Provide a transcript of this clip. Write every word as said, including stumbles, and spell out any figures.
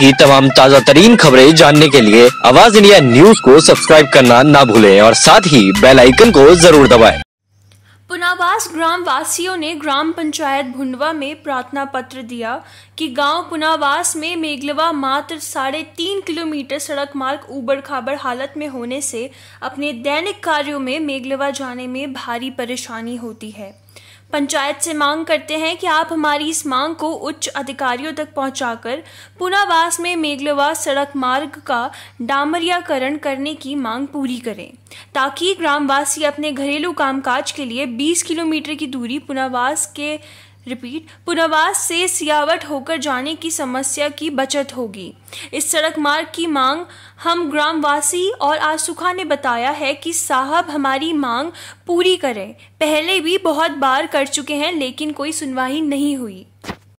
की तमाम ताज़ा तरीन खबरें जानने के लिए आवाज इंडिया न्यूज को सब्सक्राइब करना ना भूलें और साथ ही बेल आइकन को जरूर दबाएं। पुनावास ग्राम वासियों ने ग्राम पंचायत भुंडवा में प्रार्थना पत्र दिया कि गांव पुनावास में मेंगलवा मात्र साढ़े तीन किलोमीटर सड़क मार्ग ऊबड़ खाबड़ हालत में होने से अपने दैनिक कार्यों में मेंगलवा जाने में भारी परेशानी होती है। पंचायत से मांग करते हैं कि आप हमारी इस मांग को उच्च अधिकारियों तक पहुंचाकर पुनावास में मेंगलवा सड़क मार्ग का डामरीकरण करने की मांग पूरी करें, ताकि ग्रामवासी अपने घरेलू कामकाज के लिए बीस किलोमीटर की दूरी पुनावास के रिपीट पुनावास से सियावट होकर जाने की समस्या की बचत होगी। इस सड़क मार्ग की मांग हम ग्रामवासी और आसुखा ने बताया है कि साहब हमारी मांग पूरी करें, पहले भी बहुत बार कर चुके हैं लेकिन कोई सुनवाई नहीं हुई।